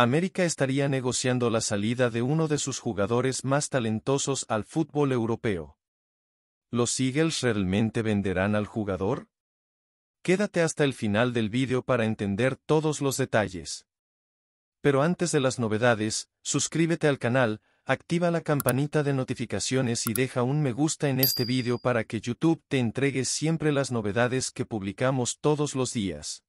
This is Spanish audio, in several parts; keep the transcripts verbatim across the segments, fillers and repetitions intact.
América estaría negociando la salida de uno de sus jugadores más talentosos al fútbol europeo. ¿Los Eagles realmente venderán al jugador? Quédate hasta el final del vídeo para entender todos los detalles. Pero antes de las novedades, suscríbete al canal, activa la campanita de notificaciones y deja un me gusta en este vídeo para que YouTube te entregue siempre las novedades que publicamos todos los días.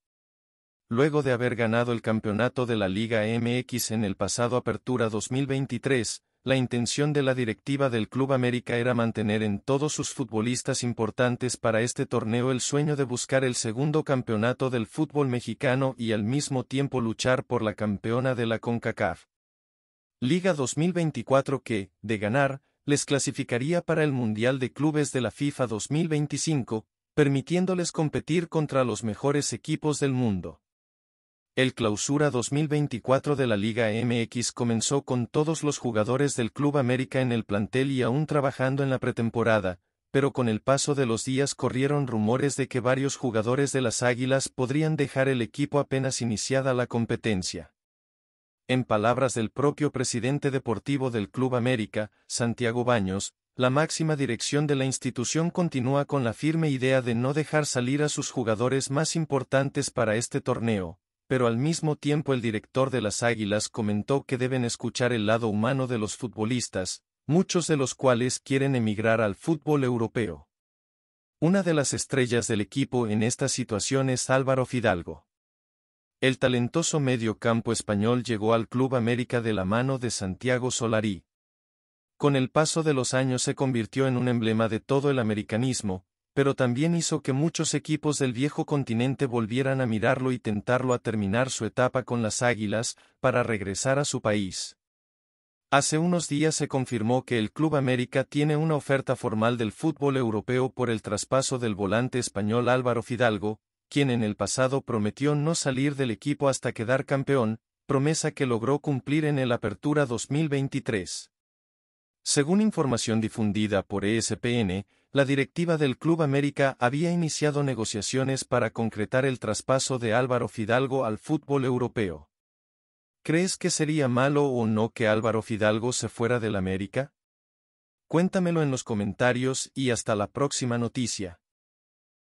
Luego de haber ganado el campeonato de la Liga M X en el pasado Apertura dos mil veintitrés, la intención de la directiva del Club América era mantener en todos sus futbolistas importantes para este torneo el sueño de buscar el segundo campeonato del fútbol mexicano y al mismo tiempo luchar por la campeona de la CONCACAF Liga dos mil veinticuatro que, de ganar, les clasificaría para el Mundial de Clubes de la FIFA dos mil veinticinco, permitiéndoles competir contra los mejores equipos del mundo. El Clausura dos mil veinticuatro de la Liga M X comenzó con todos los jugadores del Club América en el plantel y aún trabajando en la pretemporada, pero con el paso de los días corrieron rumores de que varios jugadores de las Águilas podrían dejar el equipo apenas iniciada la competencia. En palabras del propio presidente deportivo del Club América, Santiago Baños, la máxima dirección de la institución continúa con la firme idea de no dejar salir a sus jugadores más importantes para este torneo. Pero al mismo tiempo el director de las Águilas comentó que deben escuchar el lado humano de los futbolistas, muchos de los cuales quieren emigrar al fútbol europeo. Una de las estrellas del equipo en esta situación es Álvaro Fidalgo. El talentoso mediocampo español llegó al Club América de la mano de Santiago Solari. Con el paso de los años se convirtió en un emblema de todo el americanismo, pero también hizo que muchos equipos del viejo continente volvieran a mirarlo y tentarlo a terminar su etapa con las Águilas, para regresar a su país. Hace unos días se confirmó que el Club América tiene una oferta formal del fútbol europeo por el traspaso del volante español Álvaro Fidalgo, quien en el pasado prometió no salir del equipo hasta quedar campeón, promesa que logró cumplir en el Apertura dos mil veintitrés. Según información difundida por E S P N, la directiva del Club América había iniciado negociaciones para concretar el traspaso de Álvaro Fidalgo al fútbol europeo. ¿Crees que sería malo o no que Álvaro Fidalgo se fuera del América? Cuéntamelo en los comentarios y hasta la próxima noticia.